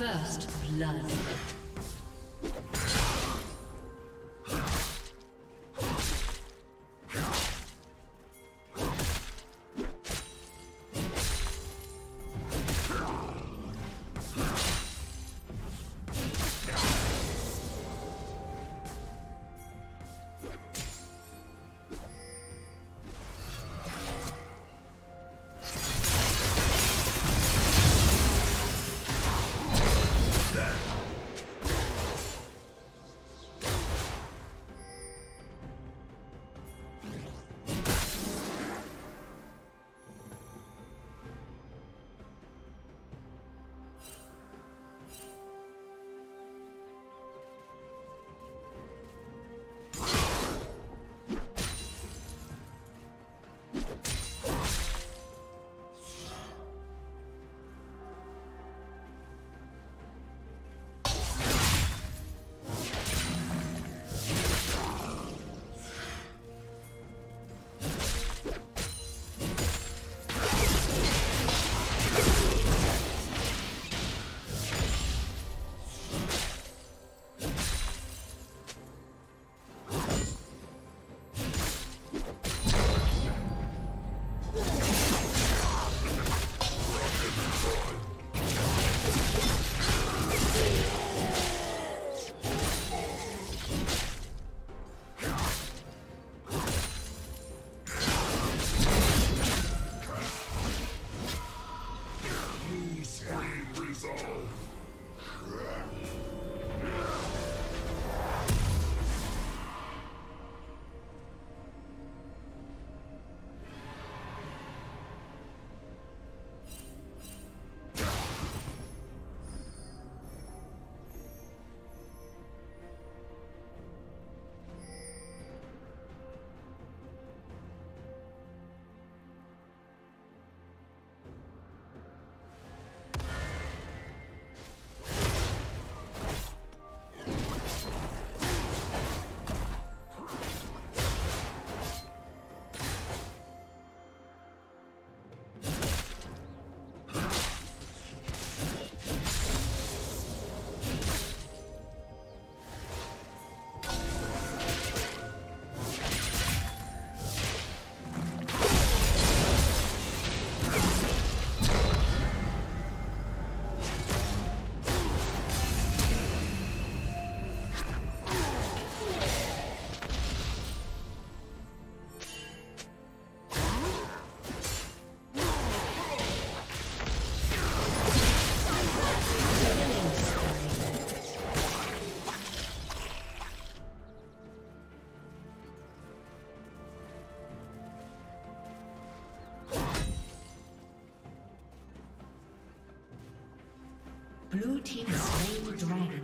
First blood. Blue team has slain the dragon.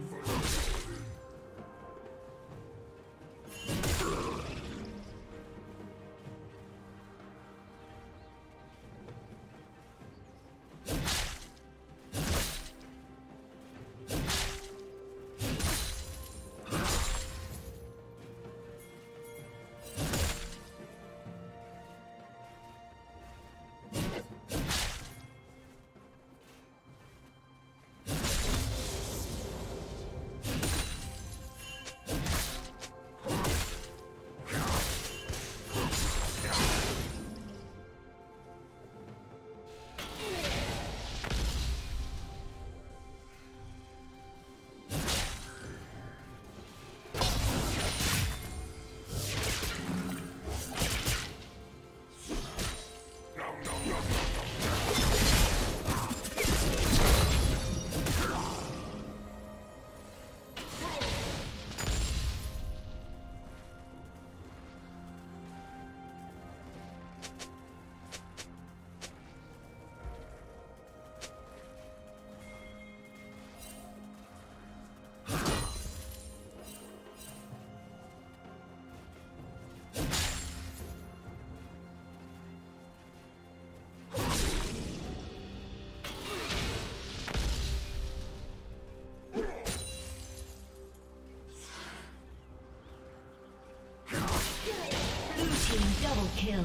Double kill.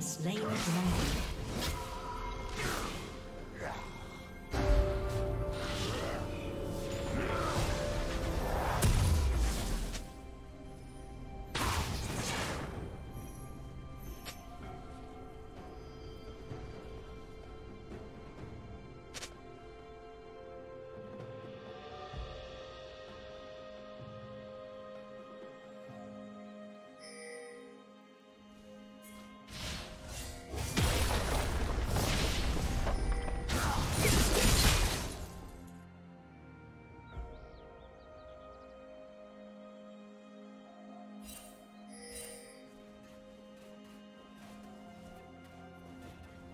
Slain dragon.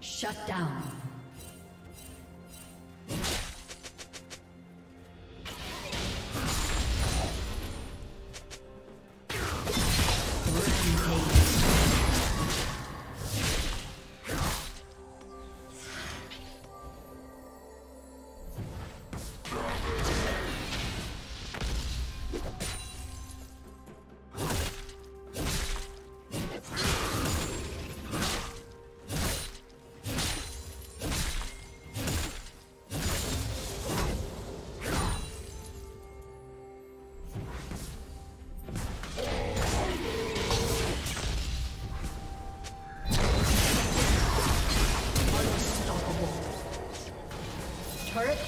Shut down.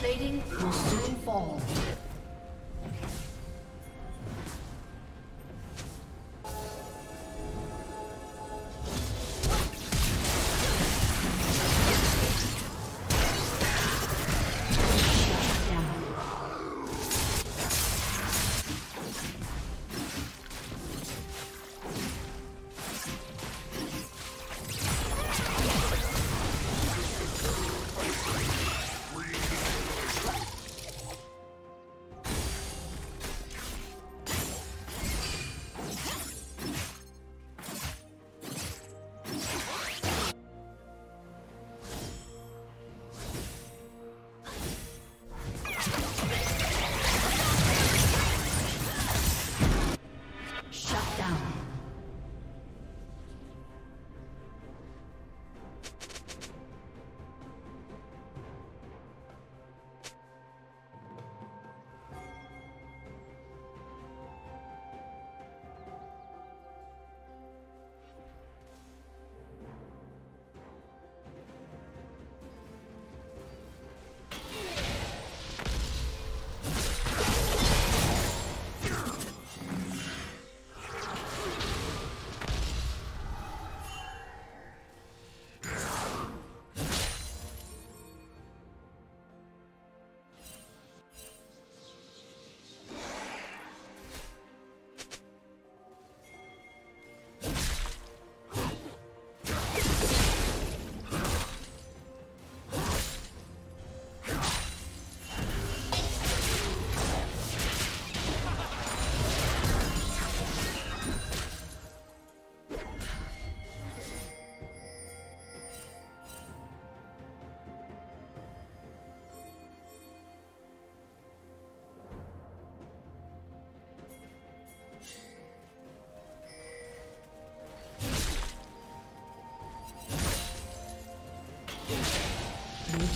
Plating will soon fall.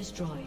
Destroyed.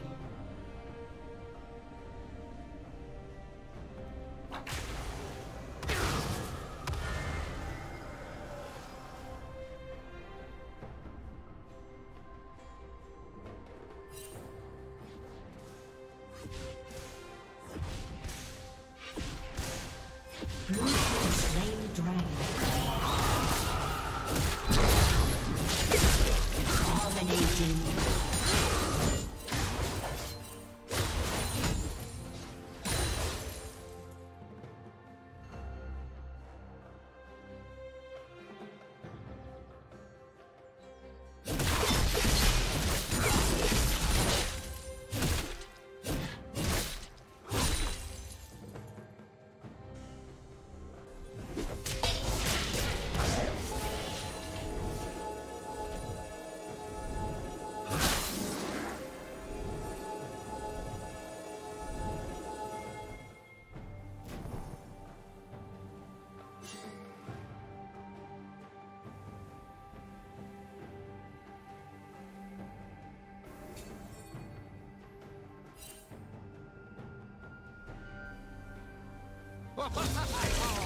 Ha ha ha ha!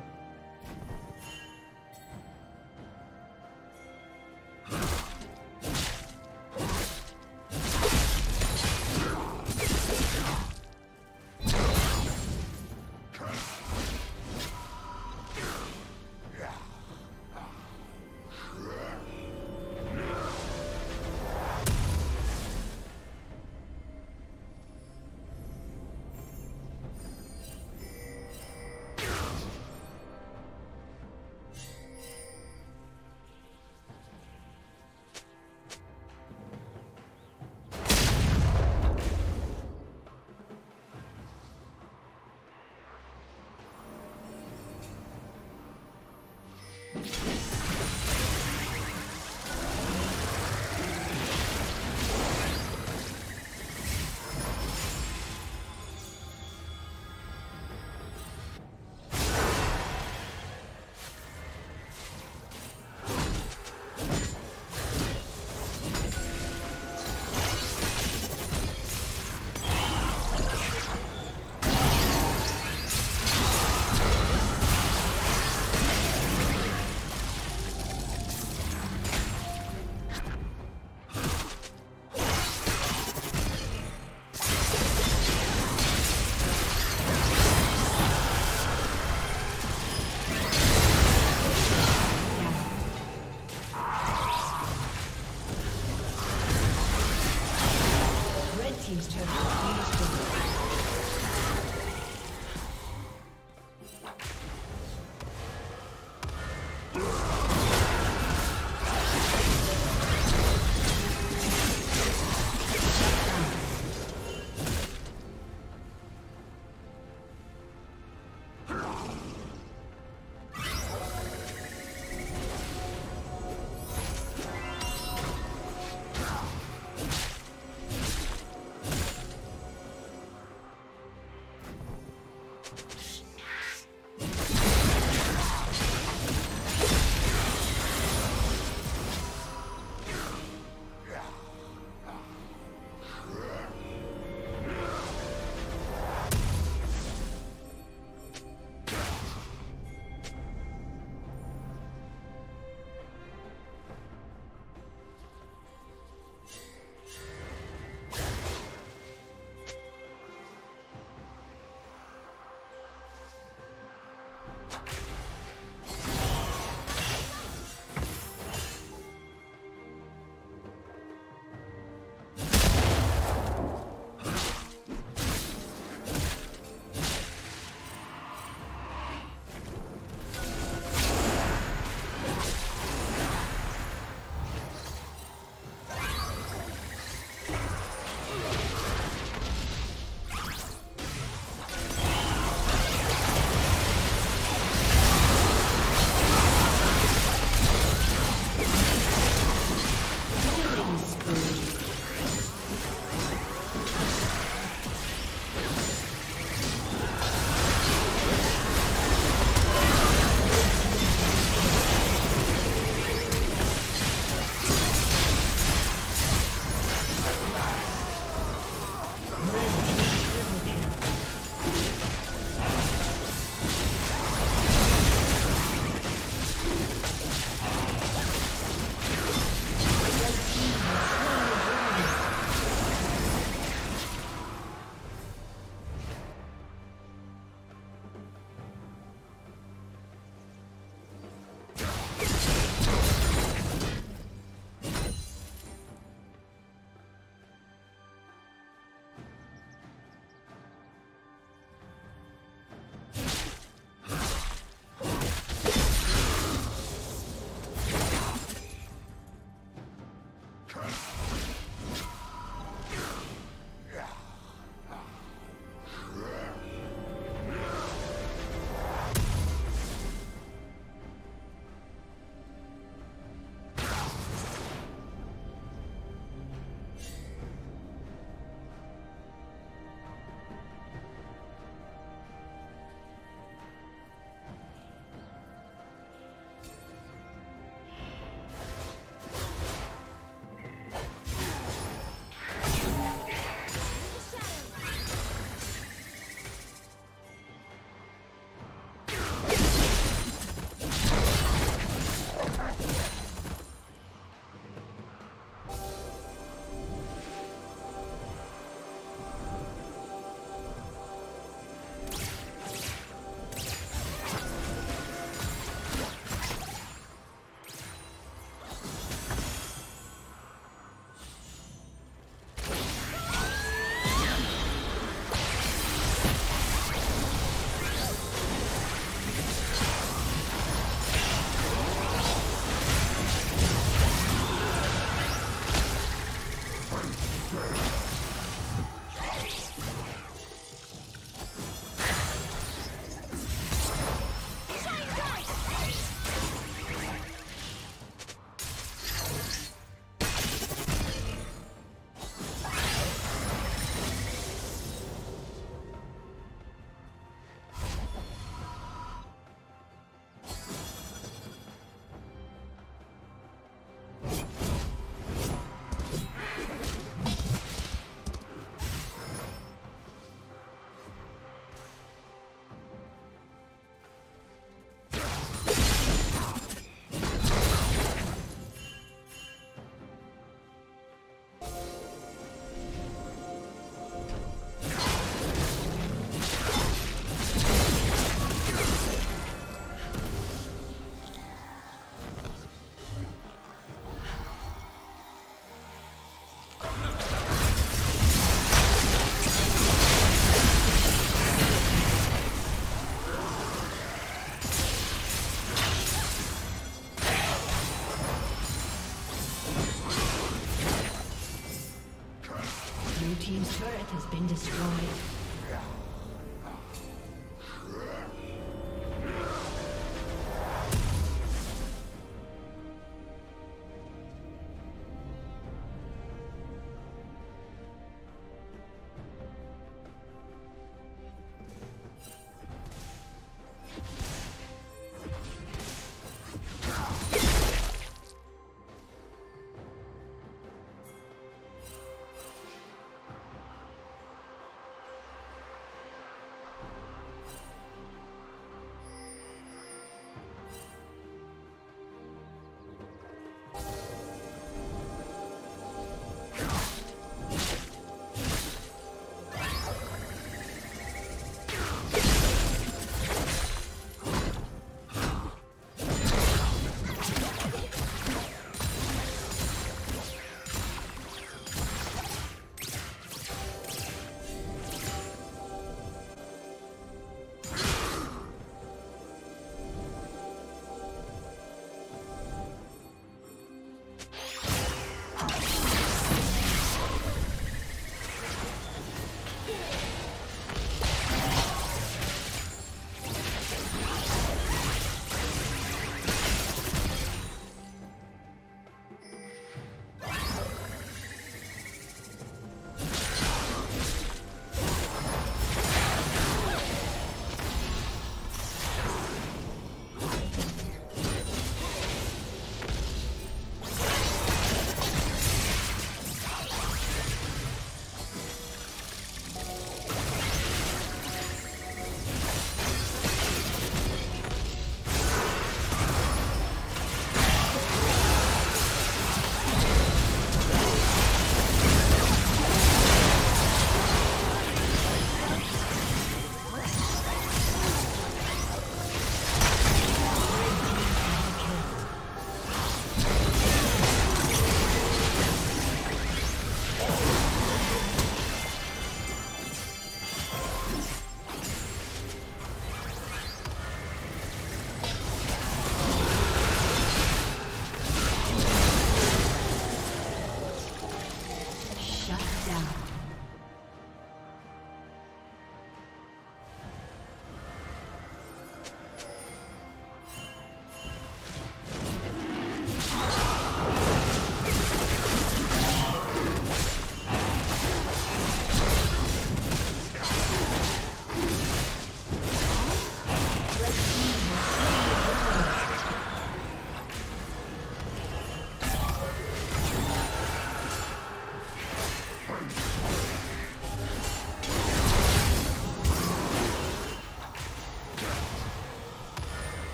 been destroyed.